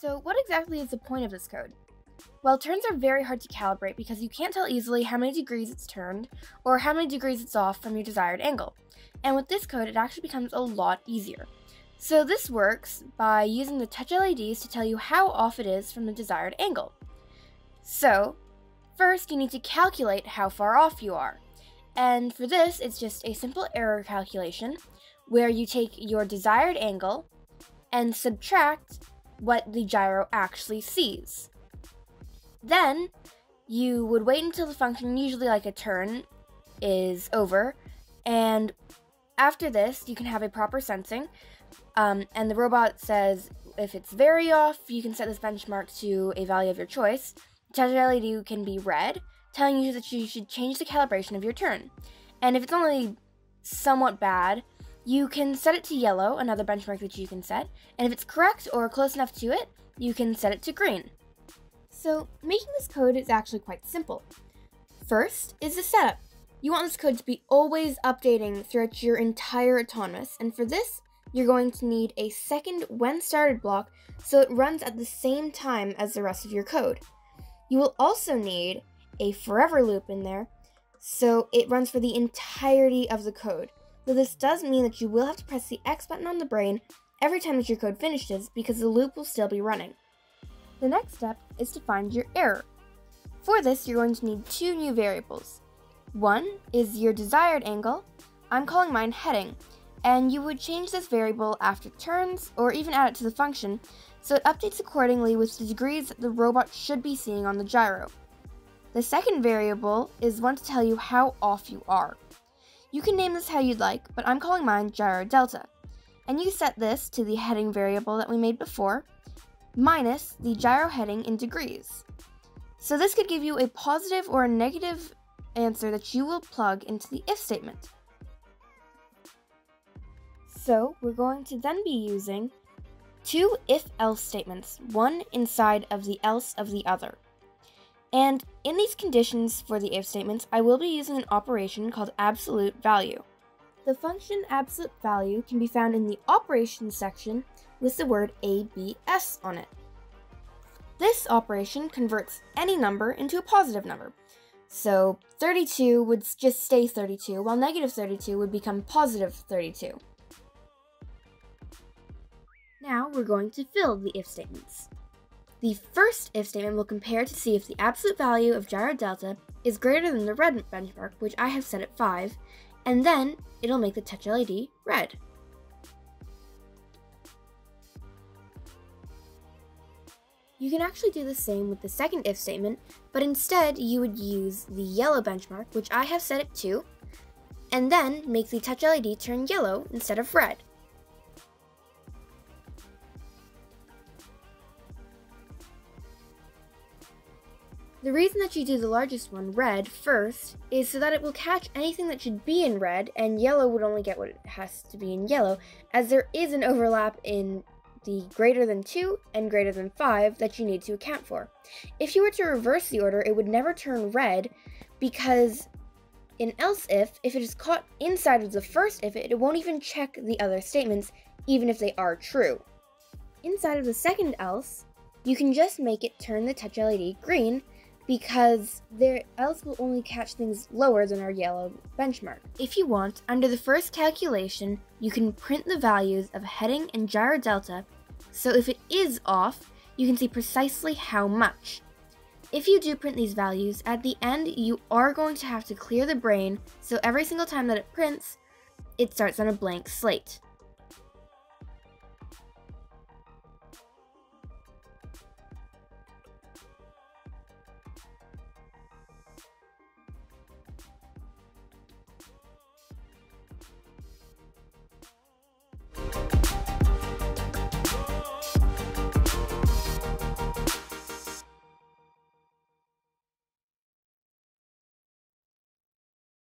So what exactly is the point of this code? Well, turns are very hard to calibrate because you can't tell easily how many degrees it's turned or how many degrees it's off from your desired angle. And with this code, it actually becomes a lot easier. So this works by using the touch LEDs to tell you how off it is from the desired angle. So first, you need to calculate how far off you are. And for this, it's just a simple error calculation where you take your desired angle and subtract what the gyro actually sees. Then you would wait until the function, usually like a turn, is over, and after this you can have a proper sensing, and the robot says if it's very off, you can set this benchmark to a value of your choice. The touch LED can be red, telling you that you should change the calibration of your turn, and if it's only somewhat bad, you can set it to yellow, another benchmark that you can set, and if it's correct or close enough to it, you can set it to green. So making this code is actually quite simple. First is the setup. You want this code to be always updating throughout your entire autonomous, and for this, you're going to need a second when started block so it runs at the same time as the rest of your code. You will also need a forever loop in there so it runs for the entirety of the code. So this does mean that you will have to press the X button on the brain every time that your code finishes because the loop will still be running. The next step is to find your error. For this, you're going to need two new variables. One is your desired angle. I'm calling mine heading, and you would change this variable after turns or even add it to the function so it updates accordingly with the degrees that the robot should be seeing on the gyro. The second variable is one to tell you how off you are. You can name this how you'd like, but I'm calling mine gyro delta. And you set this to the heading variable that we made before, minus the gyro heading in degrees. So this could give you a positive or a negative answer that you will plug into the if statement. So we're going to then be using two if-else statements, one inside of the else of the other. And in these conditions for the if statements, I will be using an operation called absolute value. The function absolute value can be found in the operations section with the word ABS on it. This operation converts any number into a positive number. So 32 would just stay 32, while negative 32 would become positive 32. Now we're going to fill the if statements. The first if statement will compare to see if the absolute value of gyro delta is greater than the red benchmark, which I have set at 5, and then it'll make the touch LED red. You can actually do the same with the second if statement, but instead you would use the yellow benchmark, which I have set at 2, and then make the touch LED turn yellow instead of red. The reason that you do the largest one, red, first is so that it will catch anything that should be in red, and yellow would only get what it has to be in yellow, as there is an overlap in the greater than 2 and greater than 5 that you need to account for. If you were to reverse the order, it would never turn red, because in else if it is caught inside of the first if, it won't even check the other statements, even if they are true. Inside of the second else, you can just make it turn the touch LED green, because their else will only catch things lower than our yellow benchmark. If you want, under the first calculation, you can print the values of heading and gyro delta, so if it is off, you can see precisely how much. If you do print these values, at the end you are going to have to clear the brain, so every single time that it prints, it starts on a blank slate.